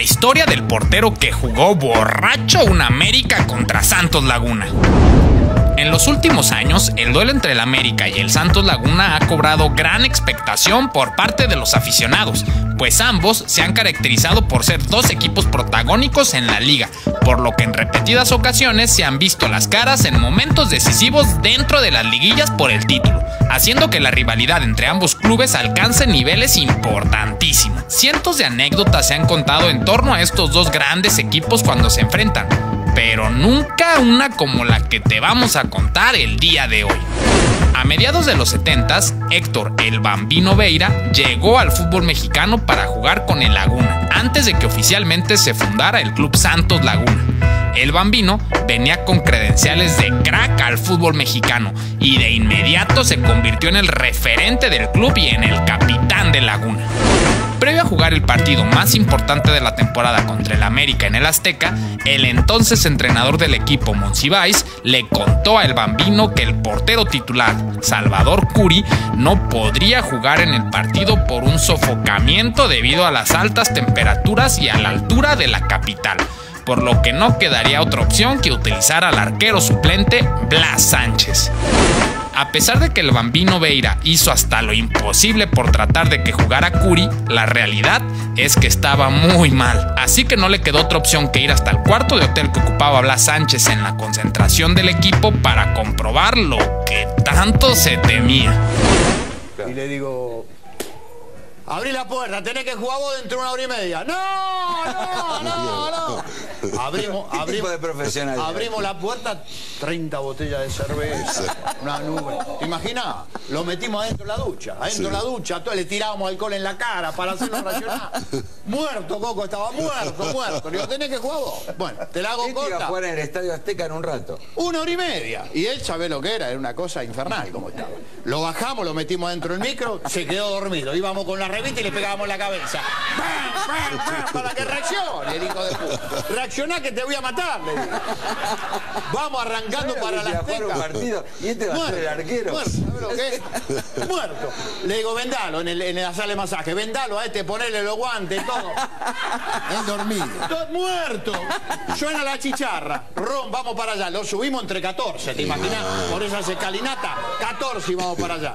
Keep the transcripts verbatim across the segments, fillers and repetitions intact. la historia del portero que jugó borracho un América contra Santos Laguna. En los últimos años, el duelo entre el América y el Santos Laguna ha cobrado gran expectación por parte de los aficionados, pues ambos se han caracterizado por ser dos equipos protagónicos en la liga, por lo que en repetidas ocasiones se han visto las caras en momentos decisivos dentro de las liguillas por el título, haciendo que la rivalidad entre ambos clubes alcance niveles importantísimos. Cientos de anécdotas se han contado en torno a estos dos grandes equipos cuando se enfrentan, pero nunca una como la que te vamos a contar el día de hoy. A mediados de los setentas, Héctor El Bambino Veira llegó al fútbol mexicano para jugar con el Laguna, antes de que oficialmente se fundara el club Santos Laguna. El Bambino venía con credenciales de crack al fútbol mexicano y de inmediato se convirtió en el referente del club y en el capitán de Laguna. Previo a jugar el partido más importante de la temporada contra el América en el Azteca, el entonces entrenador del equipo, Monsiváis, le contó a El Bambino que el portero titular, Salvador Curi, no podría jugar en el partido por un sofocamiento debido a las altas temperaturas y a la altura de la capital, por lo que no quedaría otra opción que utilizar al arquero suplente Blas Sánchez. A pesar de que el Bambino Veira hizo hasta lo imposible por tratar de que jugara Curi, la realidad es que estaba muy mal, así que no le quedó otra opción que ir hasta el cuarto de hotel que ocupaba Blas Sánchez en la concentración del equipo para comprobar lo que tanto se temía. Y le digo, abrí la puerta, tenés que jugar vos dentro de una hora y media. ¡No, no, no, no! Abrimos, abrimos, abrimos la puerta, treinta botellas de cerveza, una nube. ¿Te imaginas? Lo metimos adentro de la ducha, adentro de la ducha, le tirábamos alcohol en la cara para hacerlo racionar. Muerto, Coco, estaba muerto, muerto. Le digo, tenés que jugar vos. Bueno, te la hago corta. Iba a jugar en el Estadio Azteca en un rato. Una hora y media. Y él sabe lo que era, era una cosa infernal como estaba. Lo bajamos, lo metimos adentro del micro, se quedó dormido. Íbamos con la revista y le pegábamos la cabeza. ¡Bam, bam, bam! Para que reaccione, el hijo de puta. Reaccioná que te voy a matar, le digo. Vamos arrancando para la Azteca. Y este va muerto, a ser el arquero. Muerto, ¿qué? Muerto. Le digo, vendalo en, el, en la sala de masaje. Vendalo a este, ponele los guantes, todo. Es dormido. Todo muerto. Suena la chicharra. Ron, vamos para allá. Lo subimos entre catorce, ¿te imaginas? Por esas escalinatas, catorce y vamos para allá.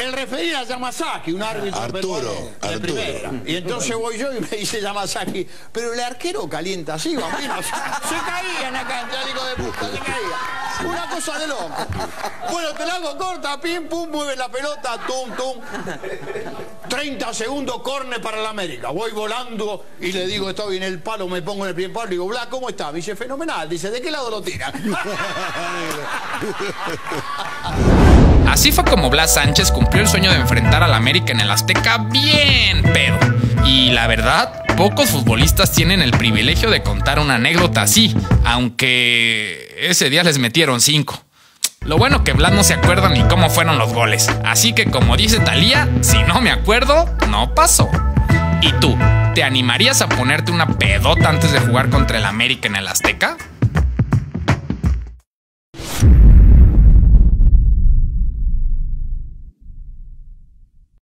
El referí a Yamazaki, un árbitro Arturo, de Arturo. Primera. Y entonces voy yo y me dice Yamazaki, pero el arquero calienta así, bambino. Se caía en la cancha, hijo de puta, se caía. Una cosa de loco. Bueno, te la hago corta, pim, pum, mueve la pelota, tum, tum. treinta segundos, córner para el América. Voy volando y le digo, estoy en el palo, me pongo en el primer palo. Le digo, Blas, ¿cómo está? Me dice, fenomenal. Dice, ¿de qué lado lo tiran? Así fue como Blas Sánchez cumplió el sueño de enfrentar al América en el Azteca bien pedo. Y la verdad, pocos futbolistas tienen el privilegio de contar una anécdota así, aunque ese día les metieron cinco. Lo bueno que Blas no se acuerda ni cómo fueron los goles, así que como dice Thalía, si no me acuerdo, no pasó. ¿Y tú, te animarías a ponerte una pedota antes de jugar contra el América en el Azteca?